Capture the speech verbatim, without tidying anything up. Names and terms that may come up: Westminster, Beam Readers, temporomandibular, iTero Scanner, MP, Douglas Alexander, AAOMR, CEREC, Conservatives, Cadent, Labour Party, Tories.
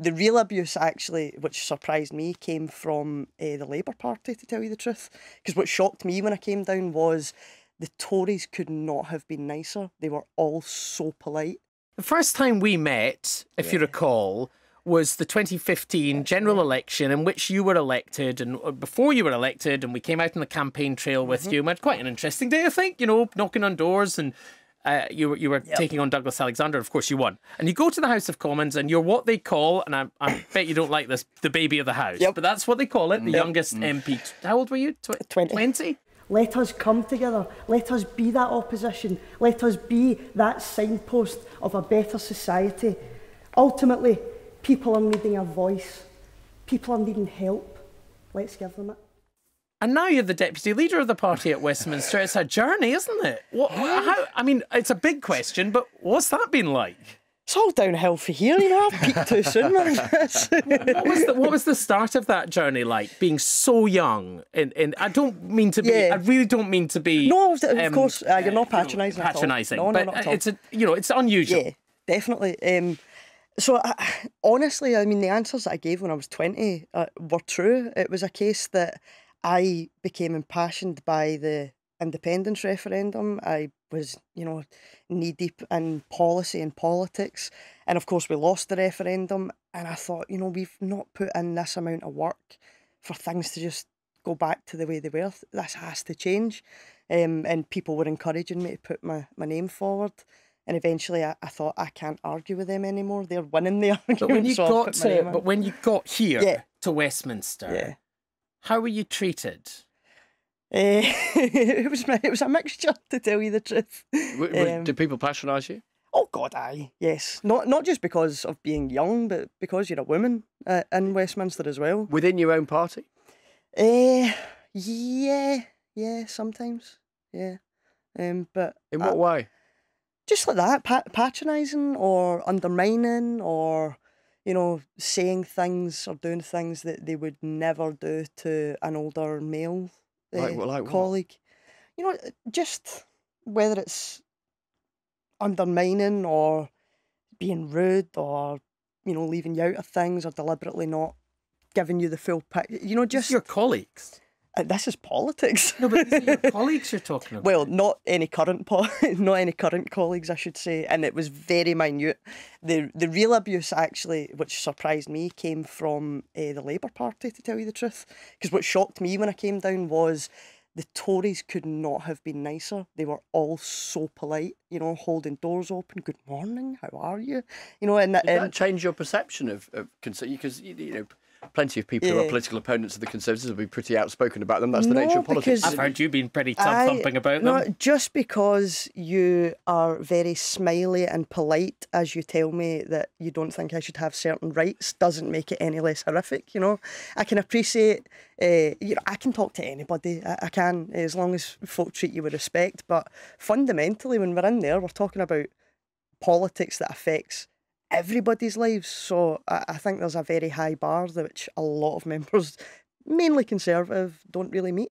the real abuse, actually, which surprised me, came from uh, the Labour Party, to tell you the truth. Because what shocked me when I came down was the Tories could not have been nicer. They were all so polite. The first time we met, if yeah. you recall, was the twenty fifteen general election, in which you were elected, and before you were elected, and we came out on the campaign trail with mm-hmm. you. And we had quite an interesting day, I think, you know, knocking on doors, and uh, you were, you were yep. taking on Douglas Alexander. Of course, you won. And you go to the House of Commons, and you're what they call, and I, I bet you don't like this, the baby of the House, yep. but that's what they call it, the yep. youngest mm. M P. How old were you? twenty. twenty? Let us come together. Let us be that opposition. Let us be that signpost of a better society. Ultimately, people are needing a voice. People are needing help. Let's give them it. And now you're the deputy leader of the party at Westminster. It's a journey, isn't it? What, how, I mean, it's a big question, but what's that been like? It's all downhill for here, you know. I've peaked too soon. what, was the, what was the start of that journey like? Being so young, and and I don't mean to be. Yeah. I really don't mean to be. No, of um, course uh, you're not patronising. Patronising, no, no, but it's a, you know, it's unusual. Yeah, definitely. Um, so I, honestly, I mean, the answers that I gave when I was twenty uh, were true. It was a case that I became impassioned by the independence referendum. I was, you know, knee-deep in policy and politics. And, of course, we lost the referendum. And I thought, you know, we've not put in this amount of work for things to just go back to the way they were. This has to change. Um, and people were encouraging me to put my, my name forward. And eventually I, I thought, I can't argue with them anymore. They're winning the argument. But when you, so got, to, but when you got here yeah. to Westminster, yeah. how were you treated? Uh, it was it was a mixture, to tell you the truth. W um, did people patronise you? Oh God, aye, yes. Not not just because of being young, but because you're a woman uh, in Westminster as well. Within your own party? Uh, yeah, yeah. Sometimes, yeah. Um, but in what uh, way? Just like that, pat patronising or undermining, or you know, saying things or doing things that they would never do to an older male. Like, like colleague, what? You know, just whether it's undermining or being rude or, you know, leaving you out of things or deliberately not giving you the full picture. You know, just your colleagues. Uh, this is politics. No, but these are your colleagues you're talking about. Well, not any current, po not any current colleagues, I should say. And it was very minute. The the real abuse, actually, which surprised me, came from uh, the Labour Party, to tell you the truth. Because what shocked me when I came down was the Tories could not have been nicer. They were all so polite, you know, holding doors open. Good morning, how are you? You know, and that, Did that um, change your perception of, of concern? Because you, you know. Plenty of people yeah. who are political opponents of the Conservatives will be pretty outspoken about them. That's the no, nature of politics. I've heard you being pretty tough-thumping about no, them. Just because you are very smiley and polite as you tell me that you don't think I should have certain rights doesn't make it any less horrific, you know. I can appreciate... Uh, you know, I can talk to anybody. I, I can, as long as folk treat you with respect. But fundamentally, when we're in there, we're talking about politics that affects everybody's lives, so I, I think there's a very high bar which a lot of members, mainly Conservative, don't really meet.